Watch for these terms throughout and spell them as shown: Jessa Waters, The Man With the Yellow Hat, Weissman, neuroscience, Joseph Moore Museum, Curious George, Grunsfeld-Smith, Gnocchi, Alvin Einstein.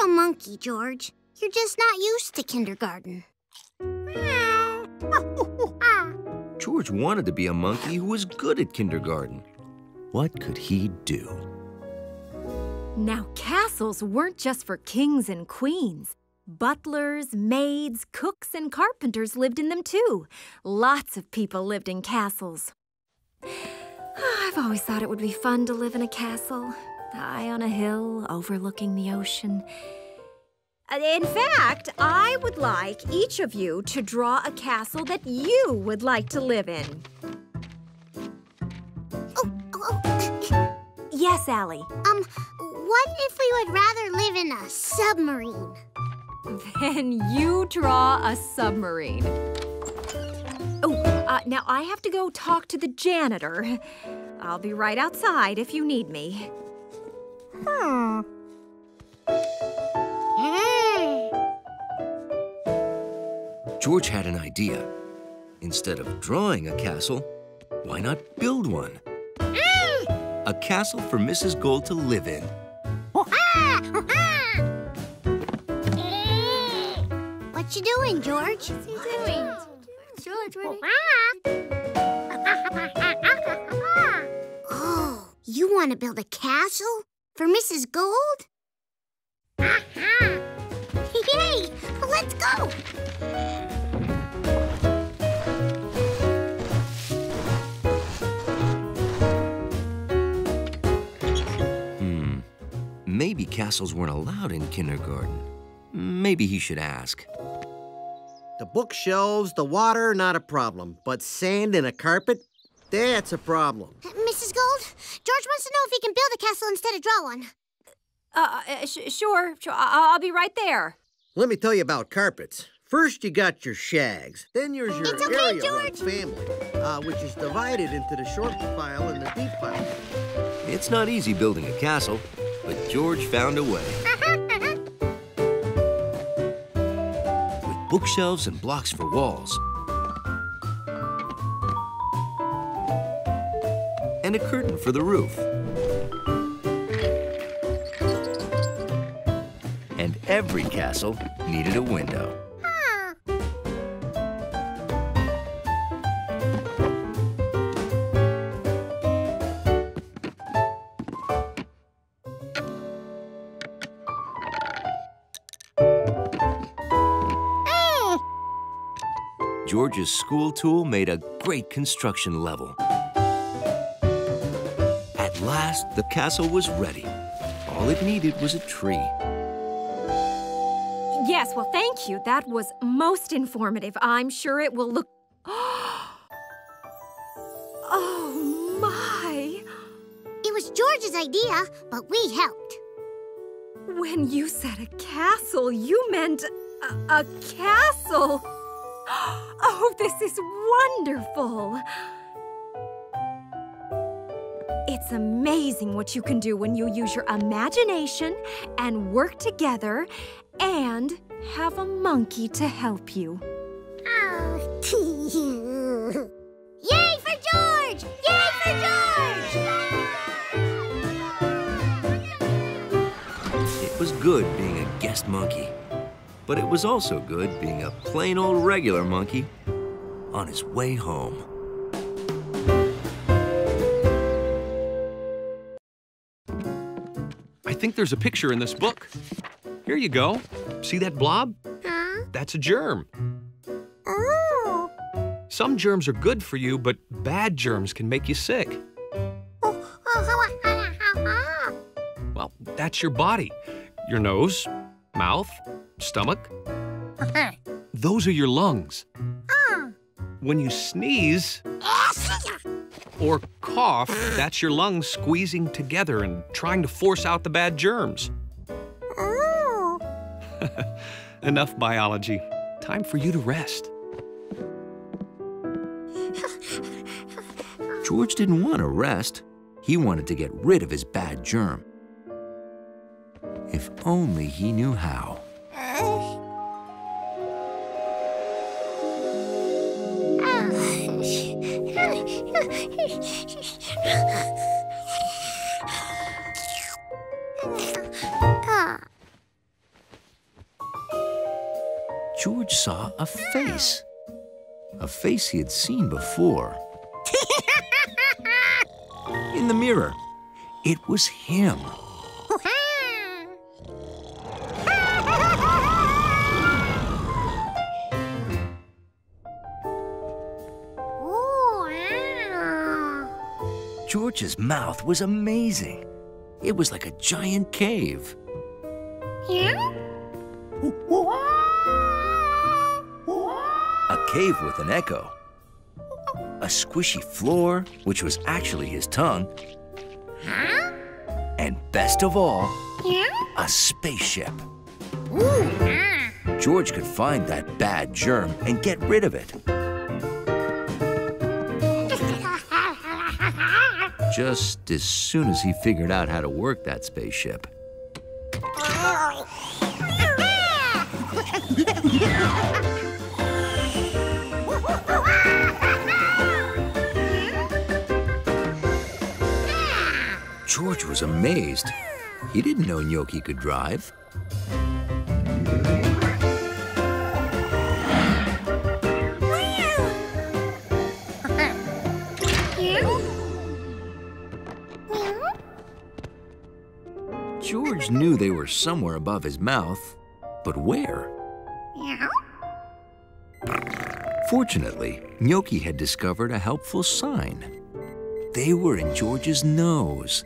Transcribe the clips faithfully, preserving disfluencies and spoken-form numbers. You're a monkey, George. You're just not used to kindergarten. George wanted to be a monkey who was good at kindergarten. What could he do? Now, castles weren't just for kings and queens. Butlers, maids, cooks, and carpenters lived in them, too. Lots of people lived in castles. I've always thought it would be fun to live in a castle, high on a hill, overlooking the ocean. In fact, I would like each of you to draw a castle that you would like to live in. Oh, oh. Yes, Allie? Um, what if we would rather live in a submarine? Then you draw a submarine. Oh, uh, now I have to go talk to the janitor. I'll be right outside if you need me. Hmm. George had an idea. Instead of drawing a castle, why not build one? Mm. A castle for Missus Gold to live in. What you doing, George? What's he doing? George, what are you... Oh, you want to build a castle for Missus Gold? Yay! Let's go! Hmm. Maybe castles weren't allowed in kindergarten. Maybe he should ask. The bookshelves, the water, not a problem. But sand and a carpet, that's a problem. Uh, Missus Gold, George wants to know if he can build a castle instead of draw one. Uh, uh sh sure, sure. I I'll be right there. Let me tell you about carpets. First, you got your shags. Then there's your it's okay, area George. family, uh, which is divided into the short file and the deep file. It's not easy building a castle, but George found a way. With bookshelves and blocks for walls, and a curtain for the roof. And every castle needed a window. Huh. Mm. George's school tool made a great construction level. At last, the castle was ready. All it needed was a tree. Yes, well, thank you. That was most informative. I'm sure it will look... Oh, my! It was George's idea, but we helped. When you said a castle, you meant a, a castle. Oh, this is wonderful. It's amazing what you can do when you use your imagination and work together and have a monkey to help you. Oh. Yay for George! Yay for George! It was good being a guest monkey, but it was also good being a plain old regular monkey on his way home. I think there's a picture in this book. Here you go. See that blob? Huh? That's a germ. Oh. Some germs are good for you, but bad germs can make you sick. Well, that's your body. Your nose, mouth, stomach. Uh-huh. Those are your lungs. Uh. When you sneeze or cough, that's your lungs squeezing together and trying to force out the bad germs. Oh. Enough biology. Time for you to rest. George didn't want to rest. He wanted to get rid of his bad germ. If only he knew how. George saw a face. A face he had seen before. In the mirror. It was him. George's mouth was amazing. It was like a giant cave. Yeah? A cave with an echo. A squishy floor, which was actually his tongue. Huh? And best of all, yeah? A spaceship. Ooh, ah. George could find that bad germ and get rid of it. Just as soon as he figured out how to work that spaceship. George was amazed. He didn't know Gnocchi could drive. George knew they were somewhere above his mouth, but where? Fortunately, Gnocchi had discovered a helpful sign. They were in George's nose.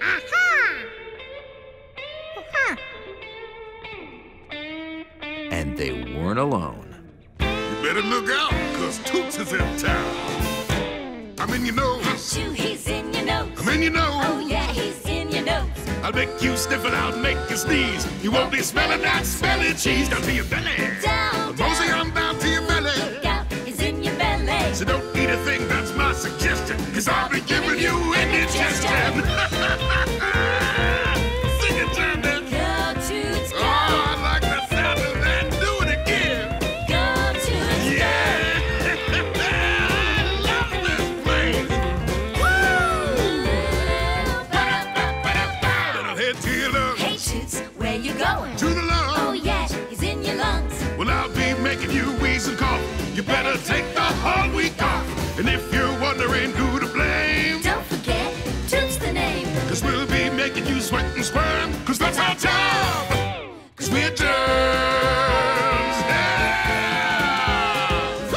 Aha! Huh. And they weren't alone. You better look out, cause Toots is in town. I'm in your nose. Achoo, he's in your nose. I'm in your nose. Oh yeah, he's in your nose. I'll make you sniff it out, make you sneeze. You won't be smelling that smelly cheese down to your belly. Down, down. Mostly I'm down to your belly. Look out, he's in your belly. So don't eat a thing, that's my suggestion. Cause I'll be giving you indigestion. Sing it, Tandon. Go Toots, go. Oh, I like the sound of that. Do it again. Go Toots, yeah. Go. I love this place. Woo! I'll head to your lungs. Hey, Toots, where you going? To the lungs. Oh, yeah, he's in your lungs. Well, I'll be making you wheeze and cough. You better take the whole week off. And if you're wondering who to blame, don't forget, Toots the name. Cause we'll be making you sweat and squirm. Cause that's our job. Cause we're germs. Yeah.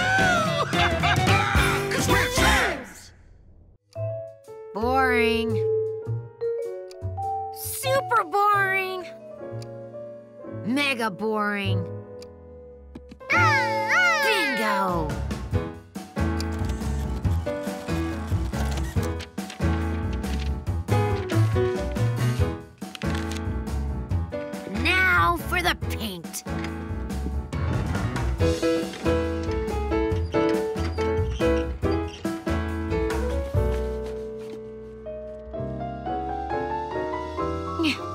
Cause we're germs. Boring. Super boring. Mega boring. Bingo. For the paint.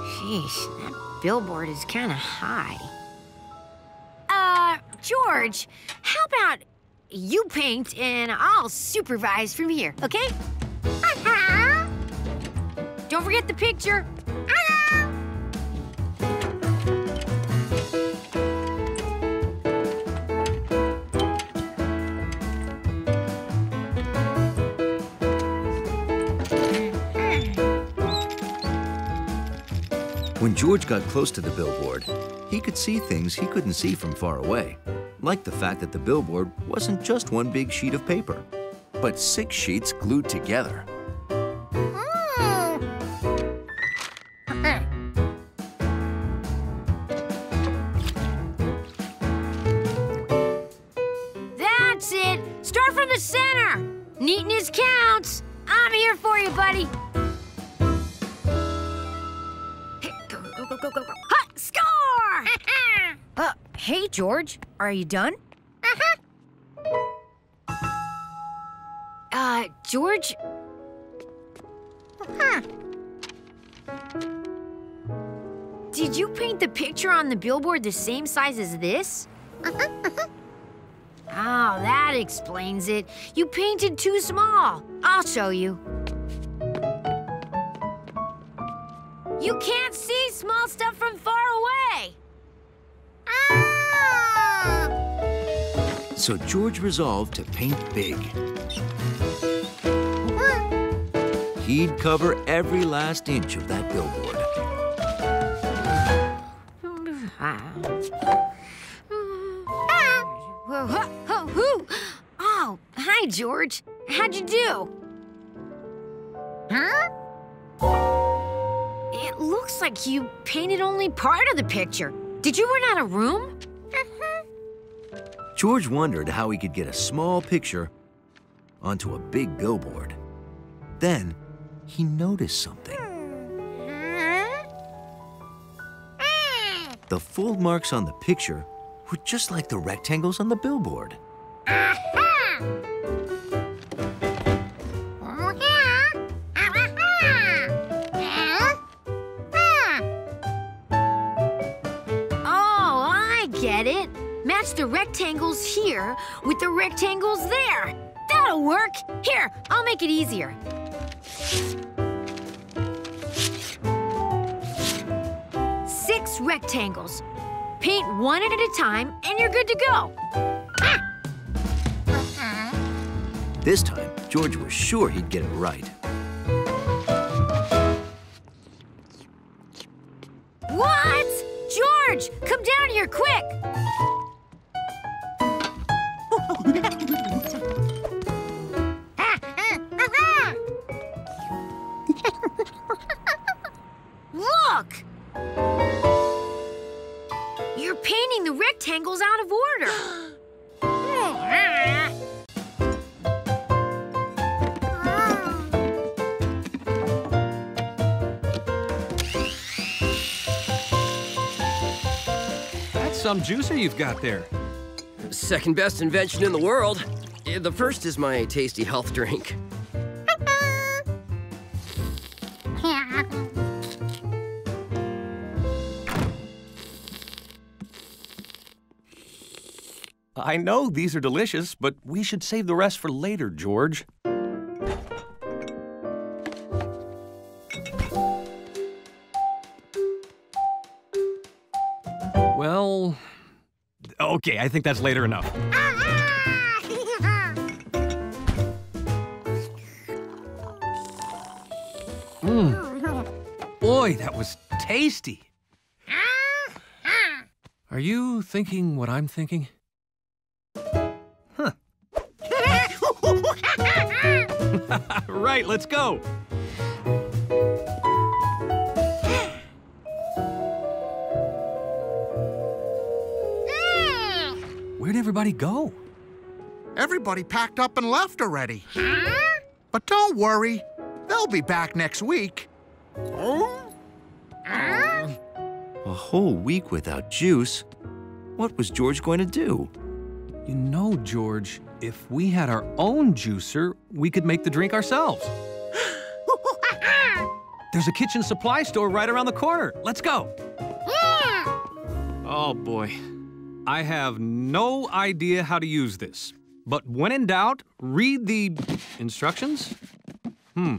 Sheesh, that billboard is kind of high. Uh, George, how about you paint and I'll supervise from here, okay? Uh-huh. Don't forget the picture. Uh-huh. When George got close to the billboard, he could see things he couldn't see from far away, like the fact that the billboard wasn't just one big sheet of paper, but six sheets glued together. That's it! Start from the center! Neatness counts! I'm here for you, buddy! Ha! Score! uh, hey, George. Are you done? Uh-huh. Uh, George? Huh. Did you paint the picture on the billboard the same size as this? Uh-huh, uh-huh. Oh, that explains it. You painted too small. I'll show you. You can't see small stuff from far away! Ah! So George resolved to paint big. He'd cover every last inch of that billboard. Oh, hi, George. How'd you do? Huh? It looks like you painted only part of the picture. Did you run out of room? George wondered how he could get a small picture onto a big billboard. Then he noticed something. The fold marks on the picture were just like the rectangles on the billboard. Oh, I get it. Match the rectangles here with the rectangles there. That'll work. Here, I'll make it easier. Six rectangles. Paint one at a time, and you're good to go. Ah! Uh-uh. This time, George was sure he'd get it right. What? George, come down here quick! Look! You're painting the rectangles out of order. That's some juicer you've got there. Second best invention in the world. The first is my tasty health drink. I know these are delicious, but we should save the rest for later, George. Well, okay, I think that's later enough. Mm. Boy, that was tasty. Are you thinking what I'm thinking? Right, let's go. Where'd everybody go? Everybody packed up and left already. Huh? But don't worry, they'll be back next week. Oh? Uh? A whole week without juice? What was George going to do? You know, George, if we had our own juicer, we could make the drink ourselves. There's a kitchen supply store right around the corner. Let's go. Yeah. Oh, boy. I have no idea how to use this. But when in doubt, read the instructions. Hmm.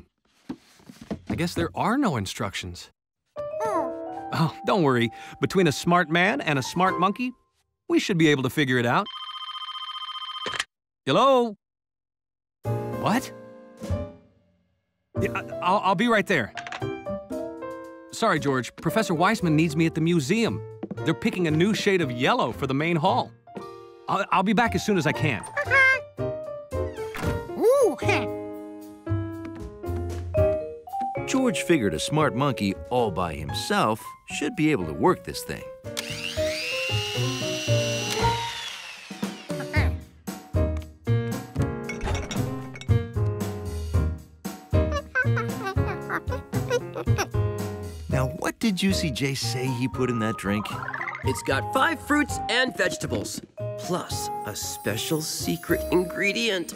I guess there are no instructions. Oh, oh don't worry. Between a smart man and a smart monkey, we should be able to figure it out. Hello? What? Yeah, I'll, I'll be right there. Sorry, George. Professor Weissman needs me at the museum. They're picking a new shade of yellow for the main hall. I'll, I'll be back as soon as I can. George figured a smart monkey all by himself should be able to work this thing. What did Juicy J say he put in that drink? It's got five fruits and vegetables, plus a special secret ingredient.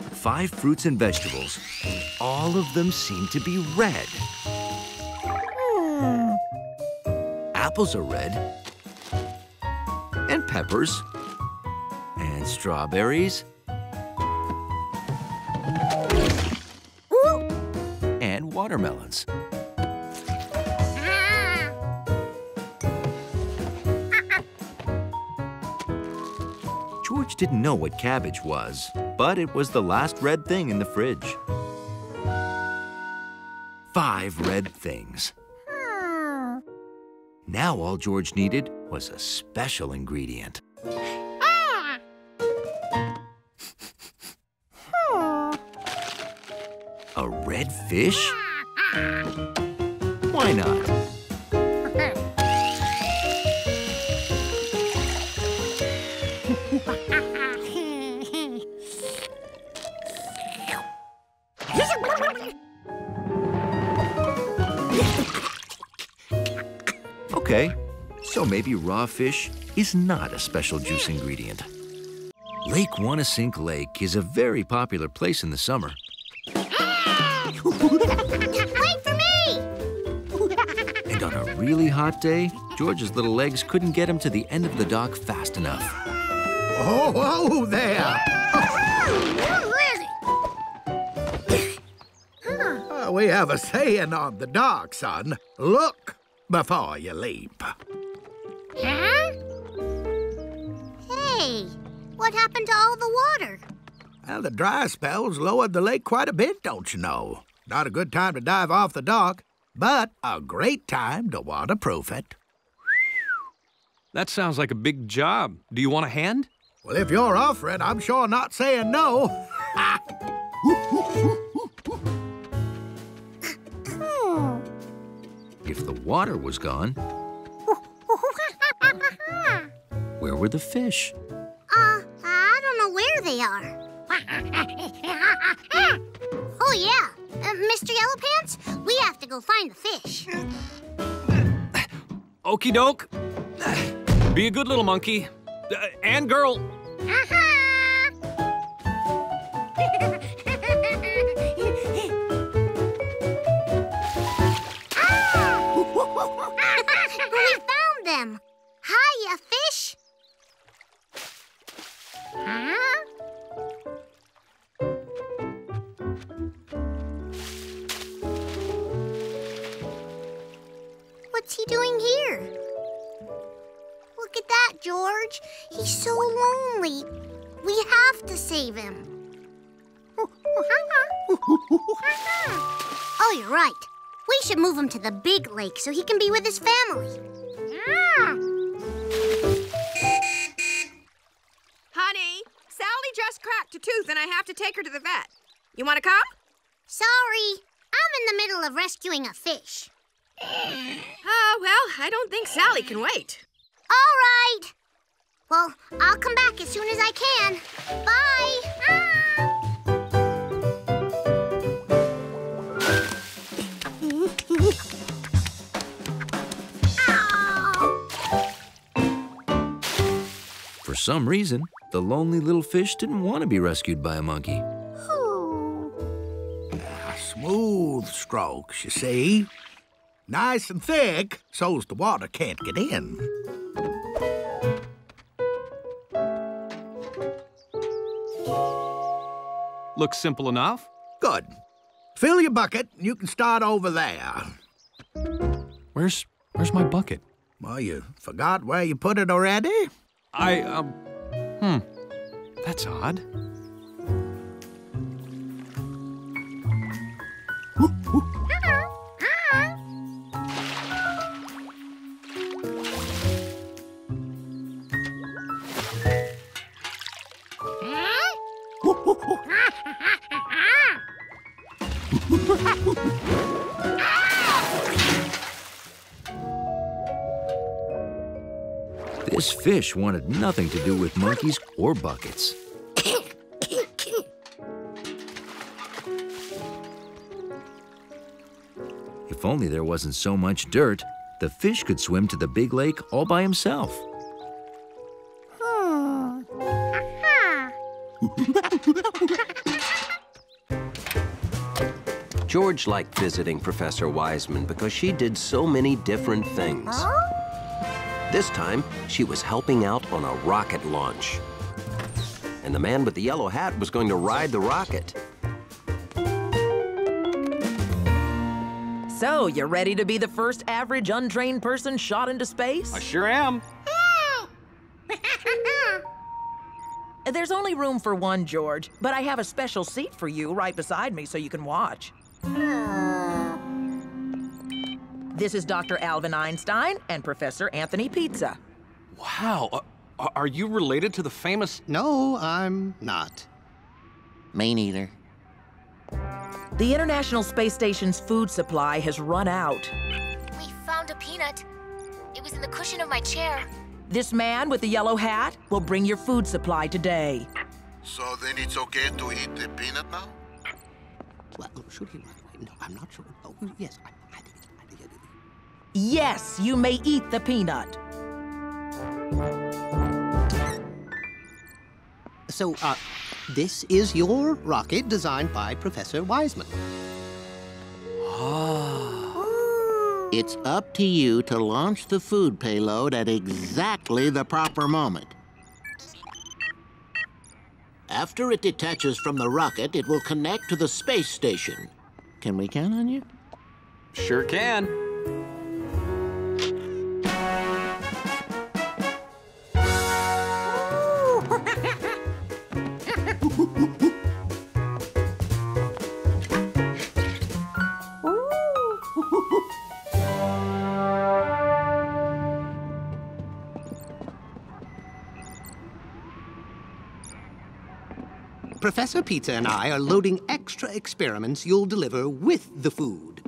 Five fruits and vegetables, and all of them seem to be red. Mm. Apples are red, and peppers, and strawberries, Ooh. and watermelons. George didn't know what cabbage was, but it was the last red thing in the fridge. Five red things. Hmm. Now all George needed was a special ingredient. Ah. Hmm. A red fish? Why not? Okay, so maybe raw fish is not a special juice ingredient. Lake Wanasink Lake is a very popular place in the summer. Ah! Wait for me! And on a really hot day, George's little legs couldn't get him to the end of the dock fast enough. Oh, oh there! Oh, we have a saying on the dock, son. Look! Before you leap. Huh? Hey, what happened to all the water? Well, the dry spells lowered the lake quite a bit, don't you know? Not a good time to dive off the dock, but a great time to waterproof it. That sounds like a big job. Do you want a hand? Well, if you're offering, I'm sure not saying no. If the water was gone, where were the fish? Uh, I don't know where they are. Oh, yeah. Uh, Mister Yellow Pants, we have to go find the fish. Okie doke. Be a good little monkey. Uh, and girl. Hiya, fish! Huh? What's he doing here? Look at that, George. He's so lonely. We have to save him. Oh, you're right. We should move him to the big lake so he can be with his family. Honey, Sally just cracked a tooth and I have to take her to the vet. You want to come? Sorry, I'm in the middle of rescuing a fish. Oh, well, I don't think Sally can wait. All right. Well, I'll come back as soon as I can. Bye. Ah! For some reason, the lonely little fish didn't want to be rescued by a monkey. Ah, smooth strokes, you see. Nice and thick, so's the water can't get in. Looks simple enough. Good. Fill your bucket and you can start over there. Where's, where's my bucket? Well, you forgot where you put it already? I, um, hmm, that's odd. Ooh, ooh. This fish wanted nothing to do with monkeys or buckets. If only there wasn't so much dirt, the fish could swim to the big lake all by himself. Hmm. George liked visiting Professor Wiseman because she did so many different things. Huh? This time, she was helping out on a rocket launch. And the man with the yellow hat was going to ride the rocket. So, you ready to be the first average untrained person shot into space? I sure am. There's only room for one, George, but I have a special seat for you right beside me so you can watch. This is Doctor Alvin Einstein and Professor Anthony Pizza. Wow, uh, are you related to the famous... No, I'm not. Me neither. The International Space Station's food supply has run out. We found a peanut. It was in the cushion of my chair. This man with the yellow hat will bring your food supply today. So then it's okay to eat the peanut now? Well, should he? No, I'm not sure. Oh, yes, I, I think it's fine. Yes, you may eat the peanut. So, uh, this is your rocket designed by Professor Wiseman. It's up to you to launch the food payload at exactly the proper moment. After it detaches from the rocket, it will connect to the space station. Can we count on you? Sure can. Professor Pizza and I are loading extra experiments you'll deliver with the food.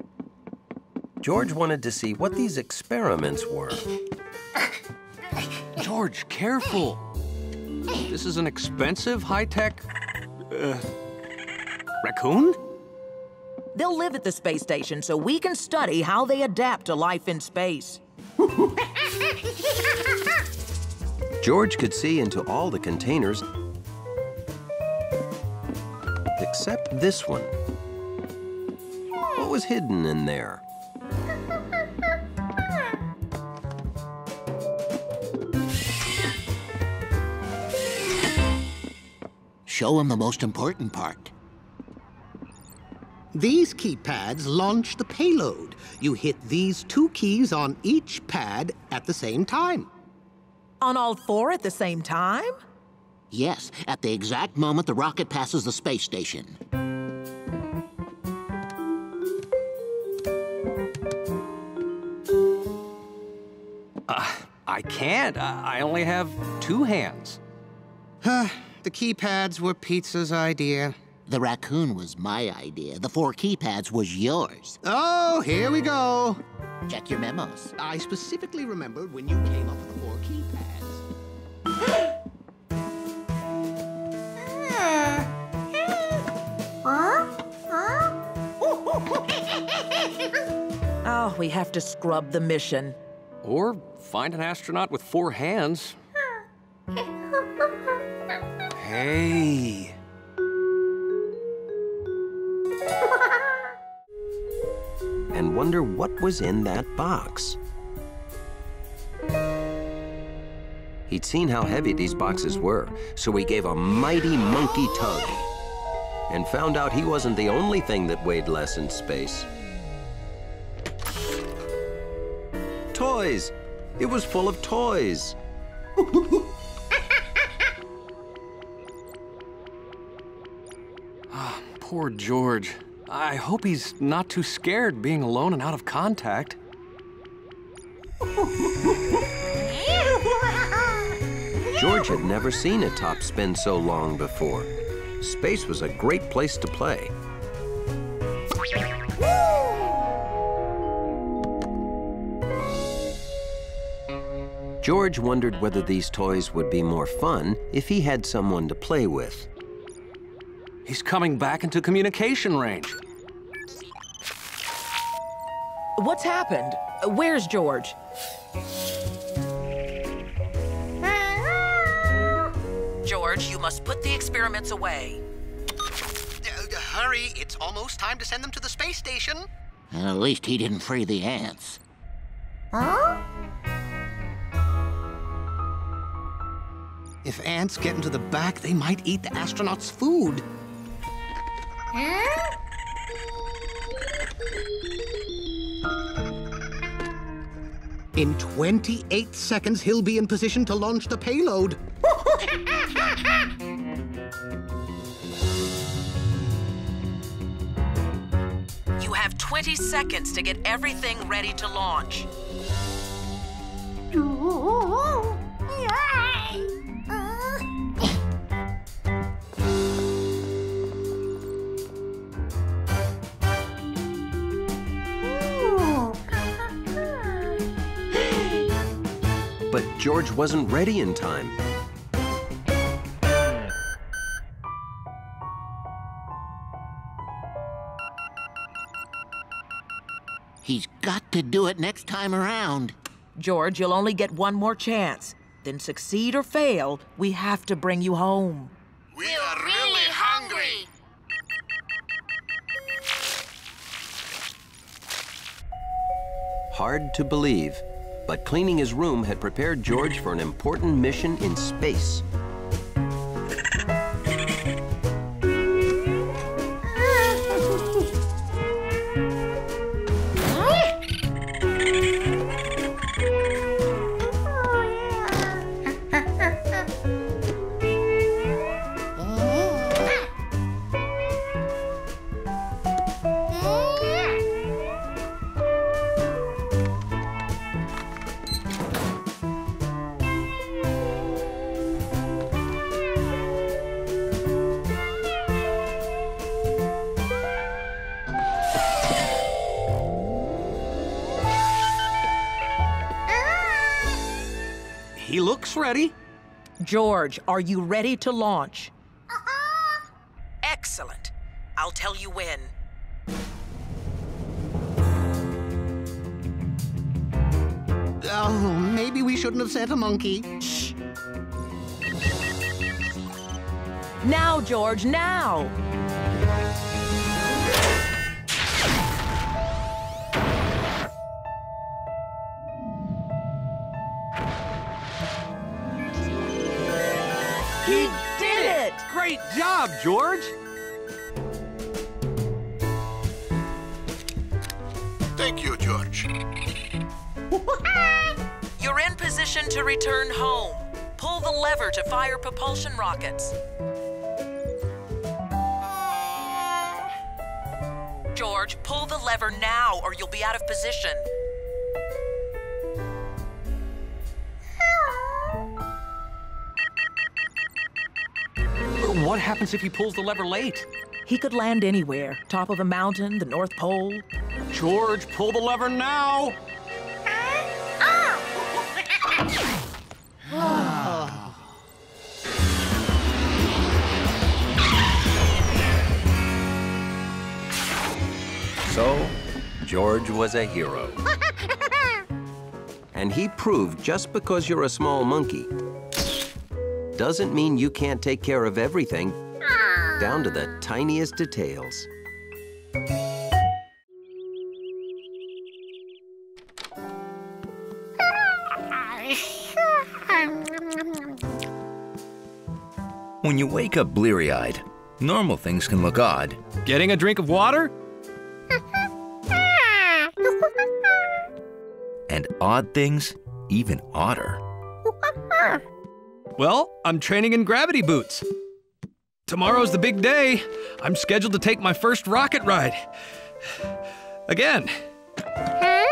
George wanted to see what these experiments were. George, careful. This is an expensive, high-tech... Uh, raccoon? They'll live at the space station so we can study how they adapt to life in space. George could see into all the containers except this one. What was hidden in there? Show him the most important part. These keypads launch the payload. You hit these two keys on each pad at the same time. On all four at the same time? Yes, at the exact moment the rocket passes the space station. Uh, I can't. I only have two hands. Huh. The keypads were Pizza's idea. The raccoon was my idea. The four keypads was yours. Oh, here we go. Check your memos. I specifically remembered when you came up with the four keypads. Oh, we have to scrub the mission. Or find an astronaut with four hands. Hey. And wonder what was in that box. He'd seen how heavy these boxes were, so he gave a mighty monkey tug and found out he wasn't the only thing that weighed less in space. Toys! It was full of toys. Ah, poor George. I hope he's not too scared being alone and out of contact. George had never seen a top spin so long before. Space was a great place to play. George wondered whether these toys would be more fun if he had someone to play with. He's coming back into communication range. What's happened? Where's George? George, you must put the experiments away. Uh, hurry, it's almost time to send them to the space station. And at least he didn't free the ants. Huh? If ants get into the back, they might eat the astronauts' food. Huh? In twenty-eight seconds, he'll be in position to launch the payload. twenty seconds to get everything ready to launch. Ooh, yay! Uh. But George wasn't ready in time. He's got to do it next time around. George, you'll only get one more chance. Then succeed or fail, we have to bring you home. We are really hungry. Hard to believe, but cleaning his room had prepared George for an important mission in space. He looks ready. George, are you ready to launch? Uh-huh. Excellent. I'll tell you when. Oh, maybe we shouldn't have said a monkey. Shh. Now, George, now! He did it! Great job, George! Thank you, George. You're in position to return home. Pull the lever to fire propulsion rockets. George, pull the lever now or you'll be out of position. What happens if he pulls the lever late? He could land anywhere. Top of a mountain, the North Pole. George, pull the lever now! Ah. So, George was a hero. And he proved just because you're a small monkey doesn't mean you can't take care of everything, down to the tiniest details. When you wake up bleary-eyed, normal things can look odd. Getting a drink of water? And odd things, even odder. Well, I'm training in gravity boots. Tomorrow's the big day. I'm scheduled to take my first rocket ride. Again. Huh?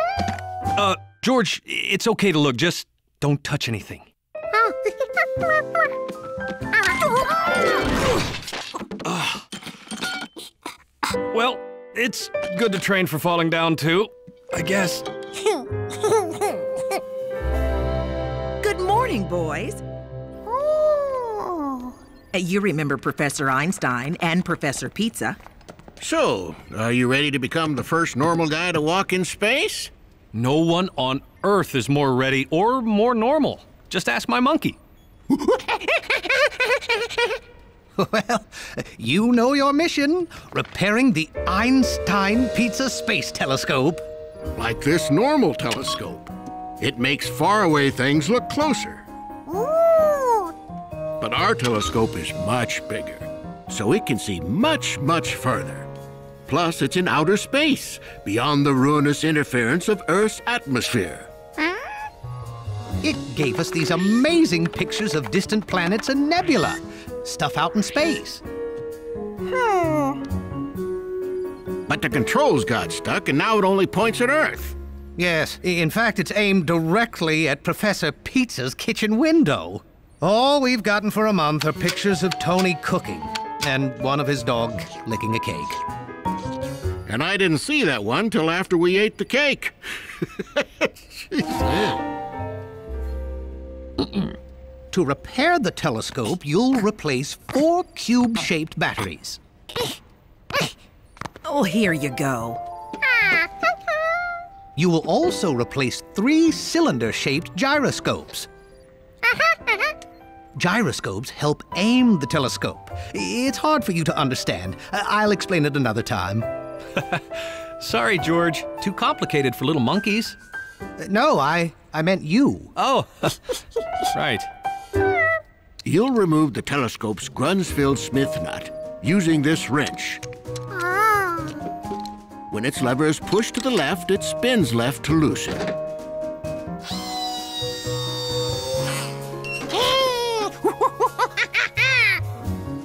Uh, George, it's okay to look. Just don't touch anything. uh, well, it's good to train for falling down, too, I guess. Good morning, boys. You remember Professor Einstein and Professor Pizza. So, are you ready to become the first normal guy to walk in space? No one on Earth is more ready or more normal. Just ask my monkey. Well, you know your mission. Repairing the Einstein Pizza Space Telescope. Like this normal telescope. It makes faraway things look closer. But our telescope is much bigger, so it can see much, much further. Plus, it's in outer space, beyond the ruinous interference of Earth's atmosphere. It gave us these amazing pictures of distant planets and nebula, stuff out in space. Hmm. but the controls got stuck and now it only points at Earth. Yes, in fact, it's aimed directly at Professor Pizza's kitchen window. All we've gotten for a month are pictures of Tony cooking and one of his dog licking a cake. And I didn't see that one till after we ate the cake. To repair the telescope, you'll replace four cube-shaped batteries. Oh, here you go. You will also replace three cylinder-shaped gyroscopes. Gyroscopes help aim the telescope. It's hard for you to understand. I'll explain it another time. Sorry, George. Too complicated for little monkeys. No, I, I meant you. Oh, right. You'll remove the telescope's Grunsfeld-Smith nut using this wrench. Oh. When its lever is pushed to the left, it spins left to loosen.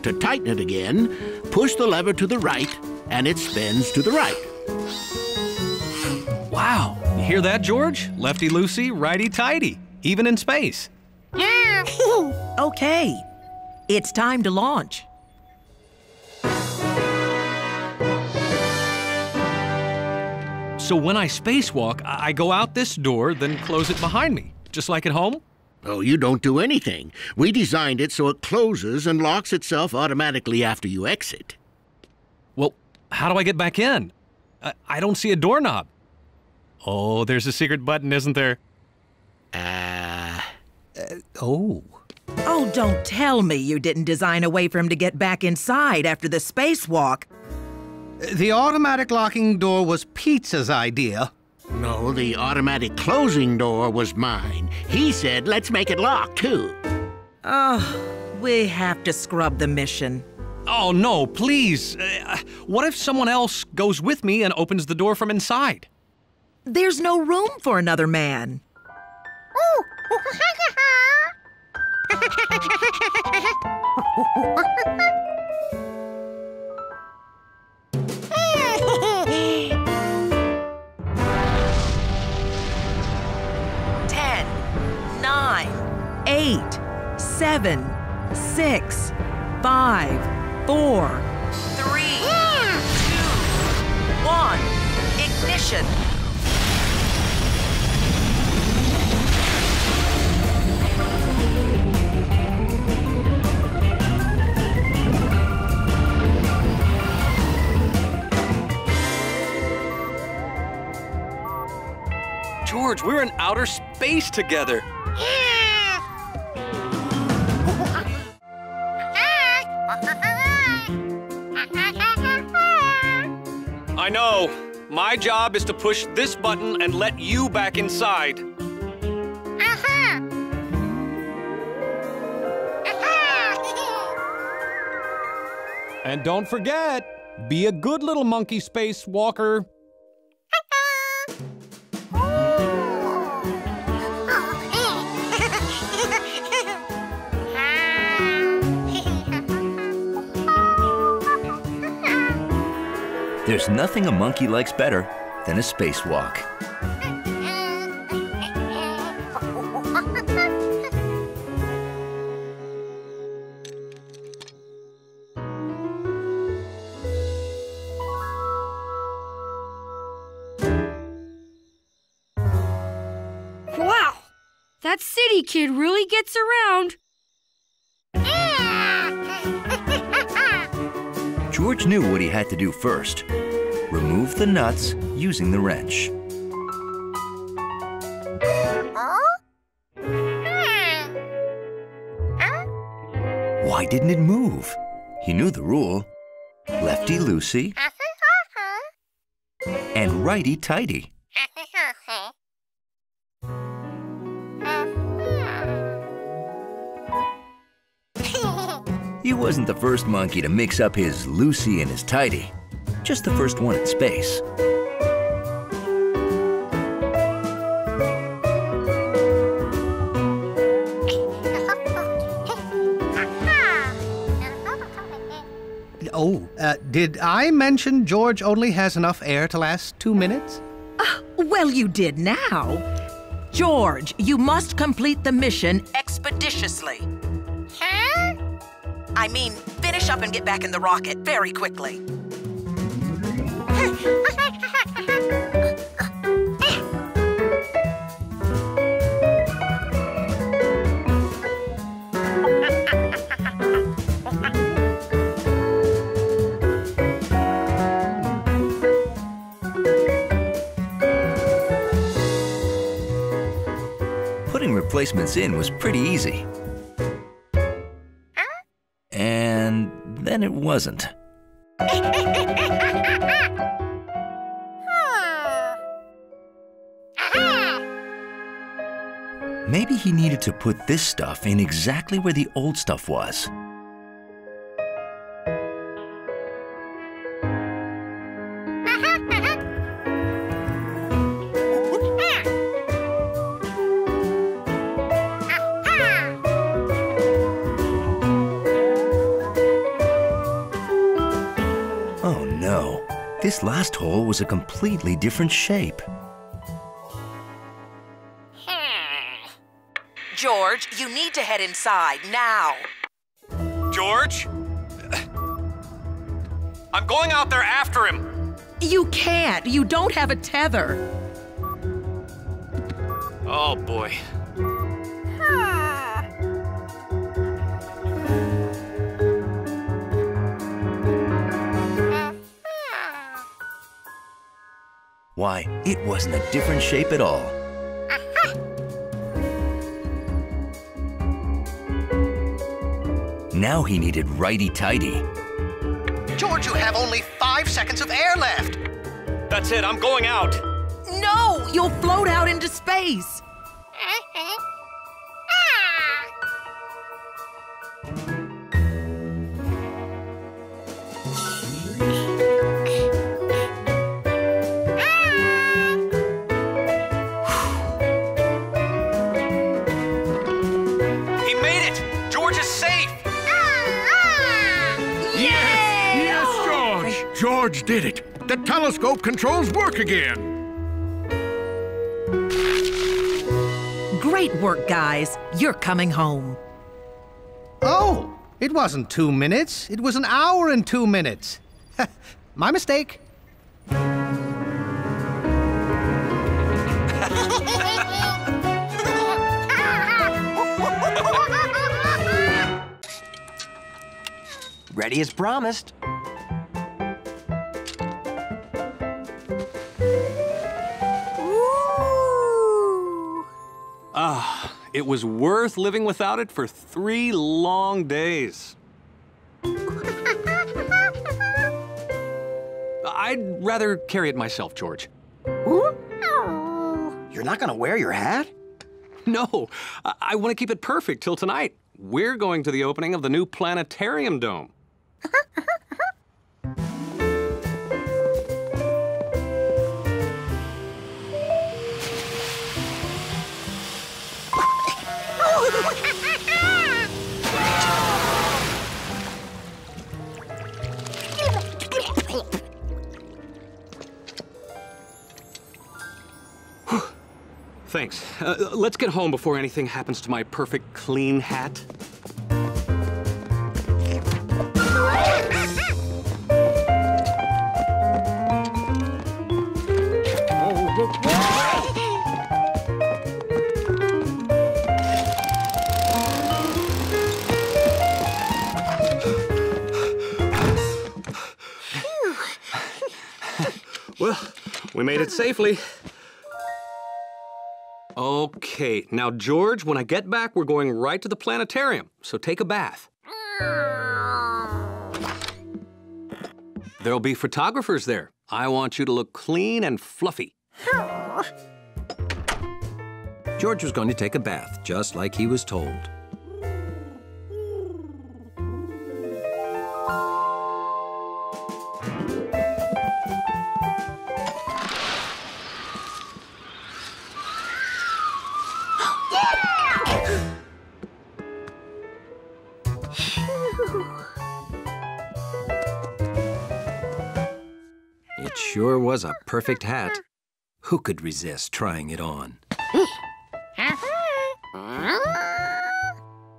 To tighten it again, push the lever to the right, and it spins to the right. Wow. You hear that, George? Lefty-loosey, righty-tighty, even in space. Yeah. Okay. It's time to launch. So when I spacewalk, I go out this door, then close it behind me, just like at home? Oh, you don't do anything. We designed it so it closes and locks itself automatically after you exit. Well, how do I get back in? I, I don't see a doorknob. Oh, there's a secret button, isn't there? Uh, uh... Oh. Oh, don't tell me you didn't design a way for him to get back inside after the spacewalk. The automatic locking door was Pizza's idea. No, the automatic closing door was mine. He said, let's make it lock, too. Oh, we have to scrub the mission. Oh, no, please. Uh, what if someone else goes with me and opens the door from inside? There's no room for another man. ten, nine, eight, seven, six, five, four, three, yeah. two, one, ignition. George, we're in outer space together. Yeah. I know. My job is to push this button and let you back inside. Uh-huh. Uh-huh. And don't forget, be a good little monkey space walker. There's nothing a monkey likes better than a spacewalk. Wow! That city kid really gets around. George knew what he had to do first. Remove the nuts using the wrench. Why didn't it move? He knew the rule. Lefty-loosey and righty-tighty. He wasn't the first monkey to mix up his loosey and his tighty. Just the first one in space. Oh, Uh, did I mention George only has enough air to last two minutes? Uh, well, you did now. George, you must complete the mission expeditiously. Huh? I mean, finish up and get back in the rocket very quickly. Putting replacements in was pretty easy. And then it wasn't. Maybe he needed to put this stuff in exactly where the old stuff was. Oh no, this last hole was a completely different shape. George, you need to head inside now. George? I'm going out there after him. You can't. You don't have a tether. Oh, boy. Why, it wasn't a different shape at all. Now he needed righty-tighty. George, you have only five seconds of air left. That's it, I'm going out. No, you'll float out into space. George did it! The telescope controls work again! Great work, guys. You're coming home. Oh, it wasn't two minutes. It was an hour and two minutes. My mistake. Ready as promised. Ah, it was worth living without it for three long days. I'd rather carry it myself, George. You're not gonna wear your hat? No, I, I want to keep it perfect till tonight. We're going to the opening of the new planetarium dome. Thanks. Uh, let's get home before anything happens to my perfect clean hat. Well, we made it safely. Okay, now, George, when I get back, we're going right to the planetarium, so take a bath. There'll be photographers there. I want you to look clean and fluffy. George was going to take a bath, just like he was told. sure was a perfect hat. Who could resist trying it on?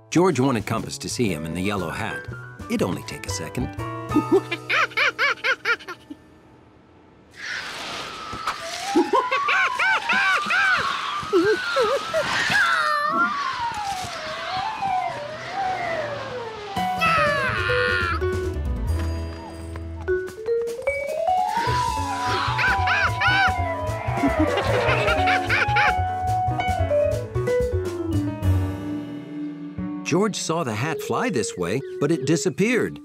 George wanted Compass to see him in the yellow hat. It'd only take a second. George saw the hat fly this way, but it disappeared.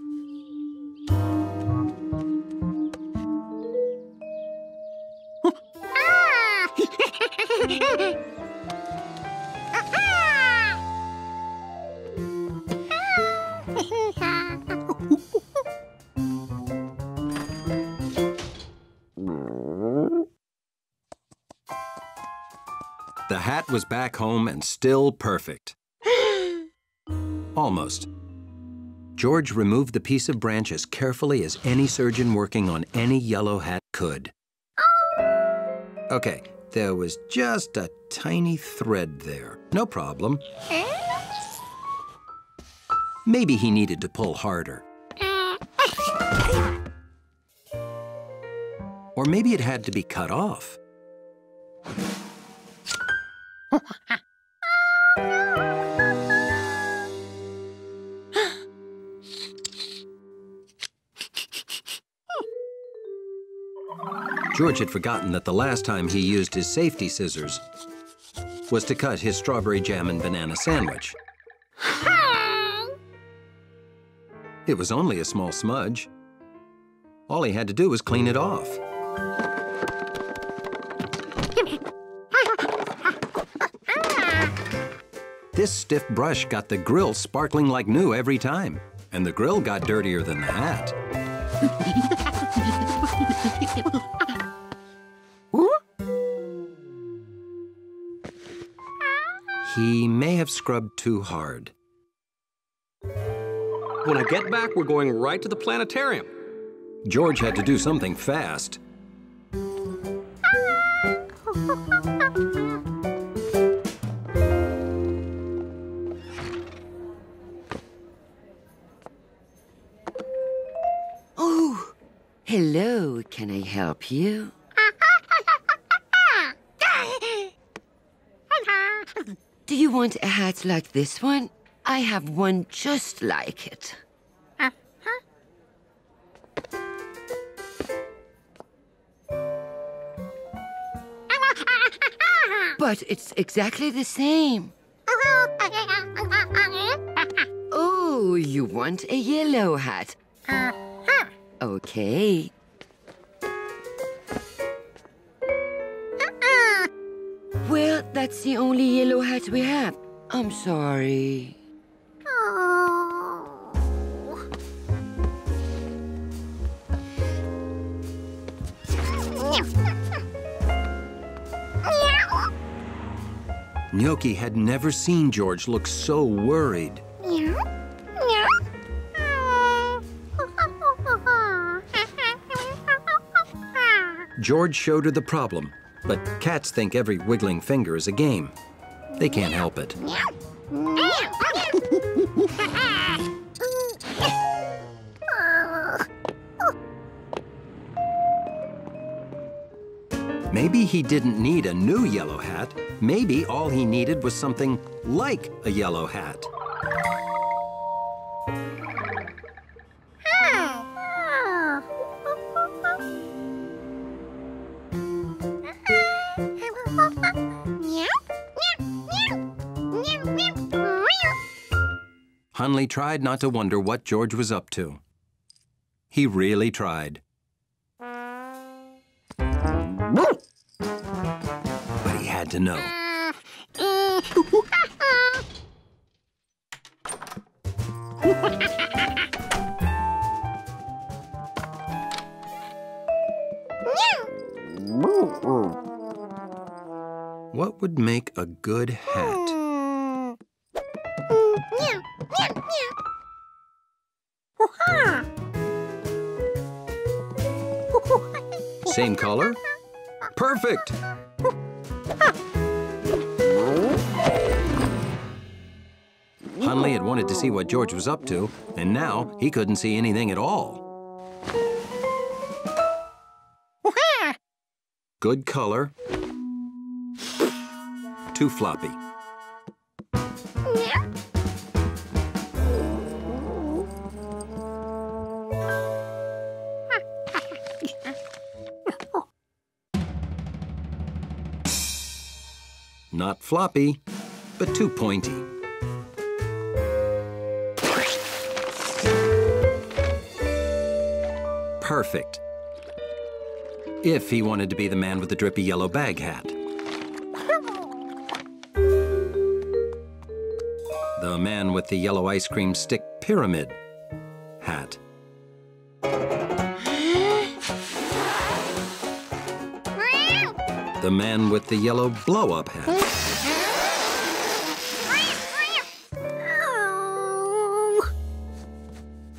The hat was back home and still perfect. Almost. George removed the piece of branch as carefully as any surgeon working on any yellow hat could. Okay, there was just a tiny thread there. No problem. Maybe he needed to pull harder. Or maybe it had to be cut off. George had forgotten that the last time he used his safety scissors was to cut his strawberry jam and banana sandwich. It was only a small smudge. All he had to do was clean it off. This stiff brush got the grill sparkling like new every time, and the grill got dirtier than the hat. He may have scrubbed too hard. When I get back, we're going right to the planetarium. George had to do something fast. Oh, hello. Can I help you? Do you want a hat like this one? I have one just like it. Uh-huh. But it's exactly the same. Oh, you want a yellow hat? Uh-huh. Okay. Well, that's the only yellow hat we have. I'm sorry. Oh. Gnocchi had never seen George look so worried. George showed her the problem. But cats think every wiggling finger is a game. They can't help it. Maybe he didn't need a new yellow hat. Maybe all he needed was something like a yellow hat. Hunley tried not to wonder what George was up to. He really tried. But he had to know. What would make a good hat? Same color? Perfect! Hunley had wanted to see what George was up to, and now he couldn't see anything at all. Good color. Too floppy. Not floppy, but too pointy. Perfect. If he wanted to be the man with the drippy yellow bag hat. The man with the yellow ice cream stick pyramid hat. The man with the yellow blow-up hat.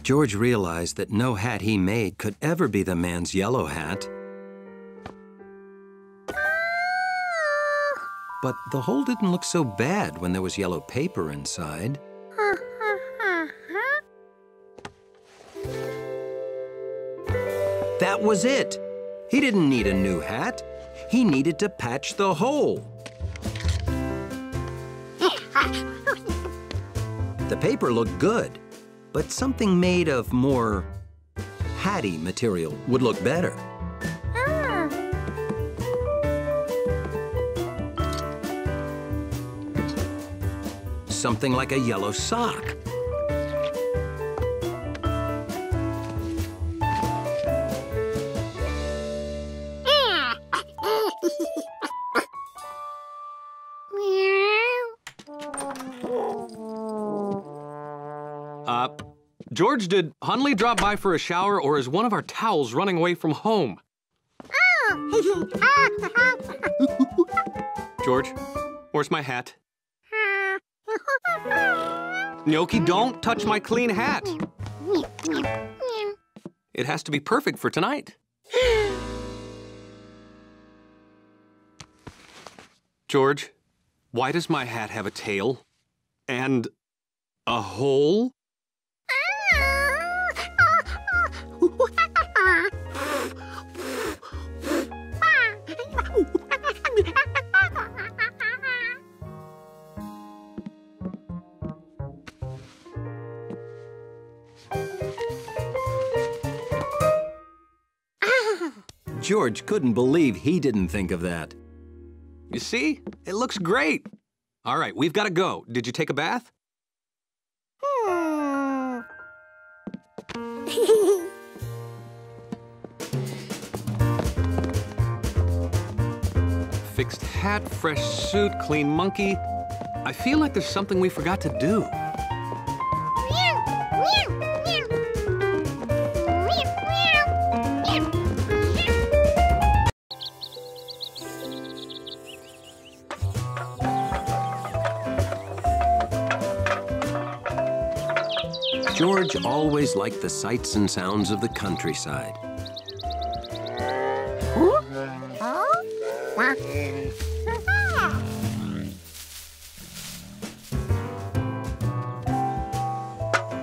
George realized that no hat he made could ever be the man's yellow hat. But the hole didn't look so bad when there was yellow paper inside. That was it! He didn't need a new hat. He needed to patch the hole. The paper looked good, but something made of more hatty material would look better. Something like a yellow sock. Uh, George, did Hunley drop by for a shower, or is one of our towels running away from home? George, where's my hat? Gnocchi, don't touch my clean hat. It has to be perfect for tonight. George, why does my hat have a tail and a hole? George couldn't believe he didn't think of that. You see? It looks great. All right, we've got to go. Did you take a bath? Fixed hat, fresh suit, clean monkey. I feel like there's something we forgot to do. George always liked the sights and sounds of the countryside.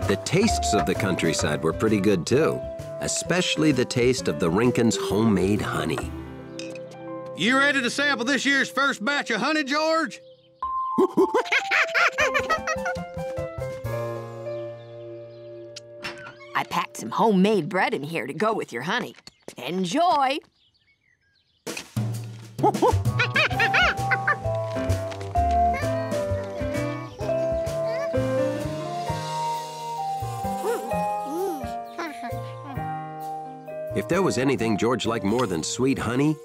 The tastes of the countryside were pretty good too, especially the taste of the Rincons' homemade honey. You ready to sample this year's first batch of honey, George? I packed some homemade bread in here to go with your honey. Enjoy! If there was anything George liked more than sweet honey,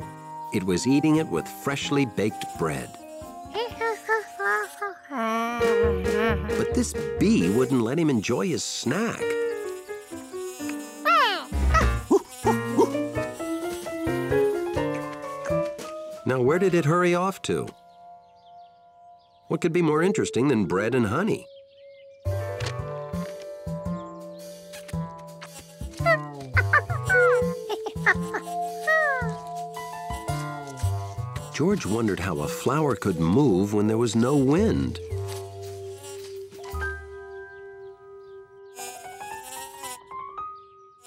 it was eating it with freshly baked bread. But this bee wouldn't let him enjoy his snack. Now, where did it hurry off to? What could be more interesting than bread and honey? George wondered how a flower could move when there was no wind.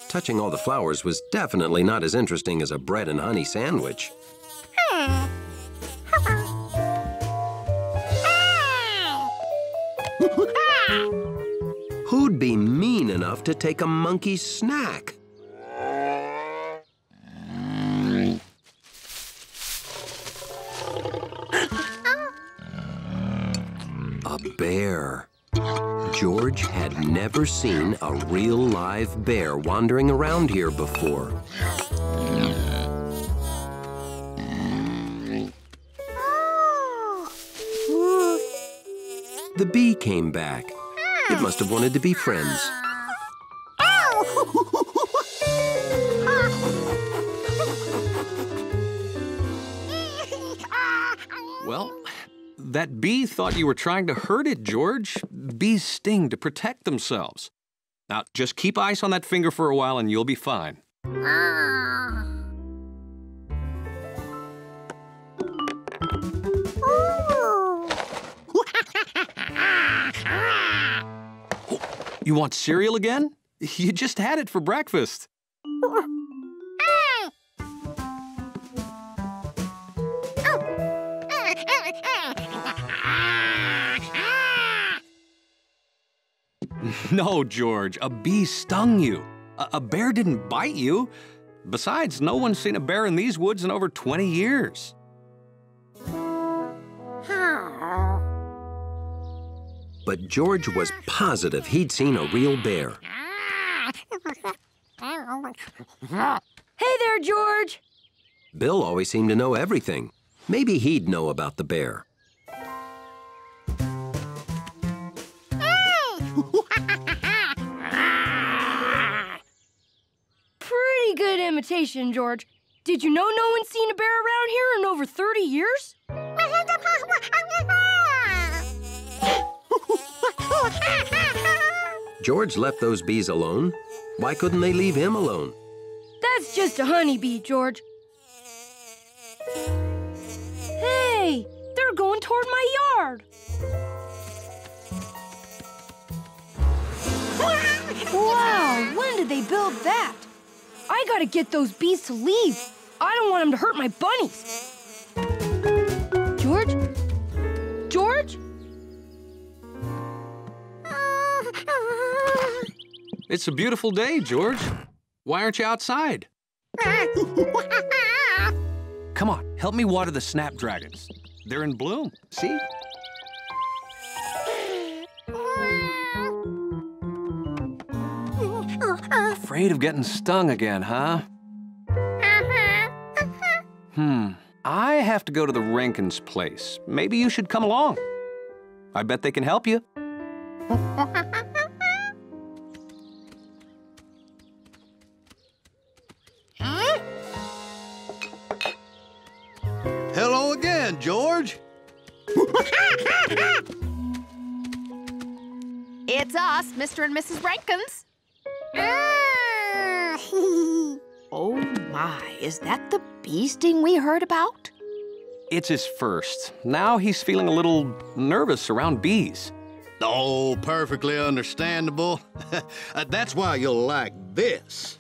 Touching all the flowers was definitely not as interesting as a bread and honey sandwich. Who'd be mean enough to take a monkey's snack? A bear. George had never seen a real live bear wandering around here before. The bee came back. It must have wanted to be friends. Well, that bee thought you were trying to hurt it, George. Bees sting to protect themselves. Now, just keep ice on that finger for a while and you'll be fine. You want cereal again? You just had it for breakfast. No, George, a bee stung you. A, a bear didn't bite you. Besides, no one's seen a bear in these woods in over twenty years. But George was positive he'd seen a real bear. Hey there, George! Bill always seemed to know everything. Maybe he'd know about the bear. Pretty good imitation, George. Did you know no one's seen a bear around here in over thirty years? George left those bees alone. Why couldn't they leave him alone? That's just a honeybee, George. Hey, they're going toward my yard. Wow, when did they build that? I gotta get those bees to leave. I don't want them to hurt my bunnies. George? George? It's a beautiful day, George. Why aren't you outside? Come on, help me water the snapdragons. They're in bloom, see? Afraid of getting stung again, huh? Hmm, I have to go to the Rankin's place. Maybe you should come along. I bet they can help you. Hello again, George. It's us, Mister and Missus Rankins. Oh my, is that the bee sting we heard about? It's his first. Now he's feeling a little nervous around bees. Oh, perfectly understandable. That's why you'll like this.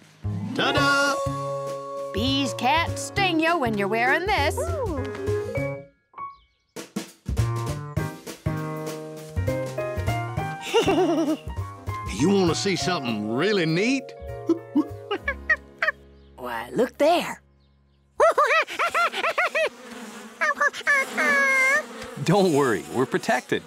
Ta-da! Bees can't sting you when you're wearing this. Ooh. You want to see something really neat? Why, look there. Don't worry, we're protected.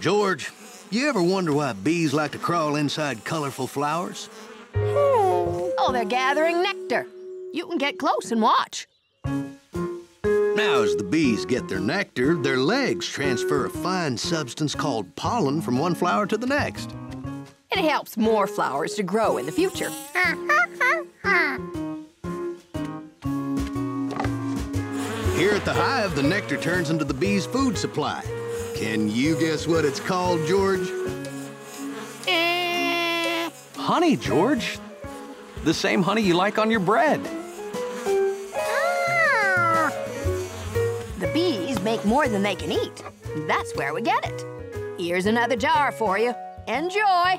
George, you ever wonder why bees like to crawl inside colorful flowers? Oh, they're gathering nectar. You can get close and watch. Now, as the bees get their nectar, their legs transfer a fine substance called pollen from one flower to the next. It helps more flowers to grow in the future. Here at the hive, the nectar turns into the bees' food supply. Can you guess what it's called, George? Uh, honey, George. The same honey you like on your bread. Uh, more than they can eat. That's where we get it. Here's another jar for you. Enjoy.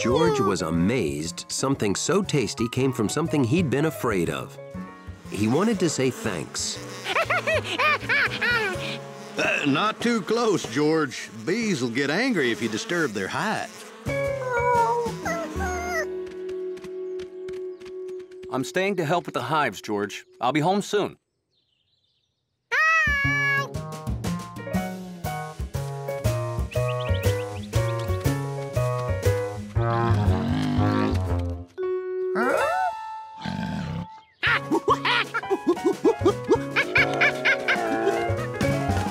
George was amazed something so tasty came from something he'd been afraid of. He wanted to say thanks. Uh, not too close, George. Bees will get angry if you disturb their hive. I'm staying to help with the hives, George. I'll be home soon.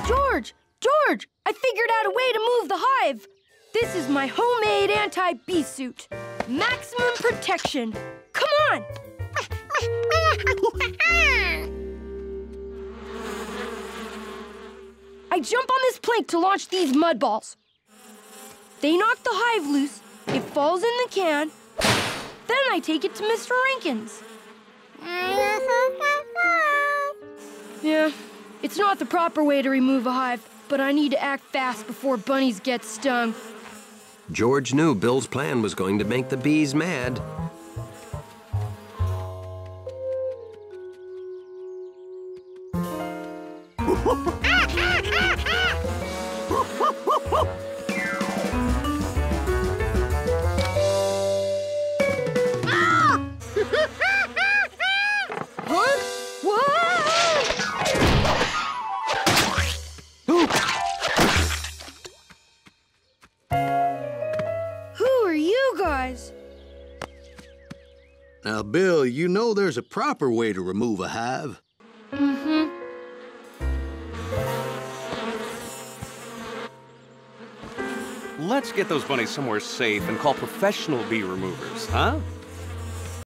George, George, I figured out a way to move the hive. This is my homemade anti-bee suit. Maximum protection. Come on. I jump on this plank to launch these mud balls. They knock the hive loose, it falls in the can, then I take it to Mister Rankin's. Yeah, it's not the proper way to remove a hive, but I need to act fast before bunnies get stung. George knew Bill's plan was going to make the bees mad. Now, Bill, you know there's a proper way to remove a hive. Mm-hmm. Let's get those bunnies somewhere safe and call professional bee removers, huh?